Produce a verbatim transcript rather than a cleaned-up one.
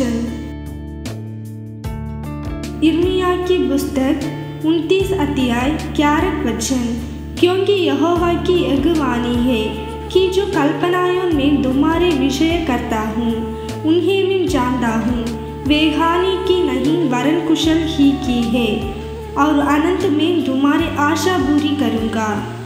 वचन। यिर्मयाह की पुस्तक उनतीस अध्याय ग्यारह वचन। क्योंकि यहोवा की अगवानी है कि जो कल्पनाओं में तुम्हारे विषय करता हूँ उन्हें मैं जानता हूँ, वे हानि की नहीं वरन कुशल ही की है, और अनंत में तुम्हारी आशा पूरी करूँगा।